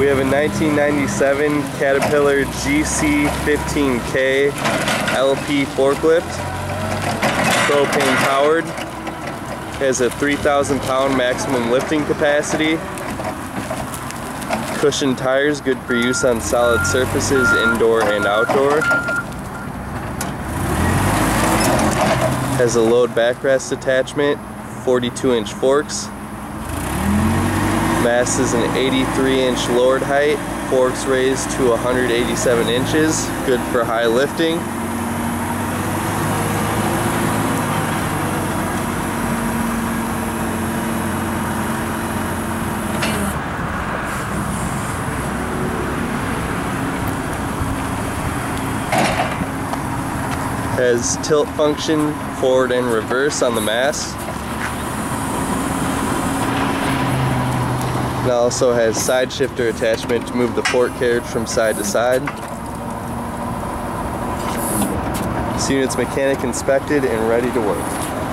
We have a 1997 Caterpillar GC15KLP forklift, propane powered, has a 3,000 pound maximum lifting capacity, cushioned tires good for use on solid surfaces indoor and outdoor, has a load backrest attachment, 42-inch forks. Mast is an 83-inch lowered height, forks raised to 187 inches, good for high lifting. Has tilt function, forward and reverse on the mast. It also has side shifter attachment to move the fork carriage from side to side. This unit's mechanic inspected and ready to work.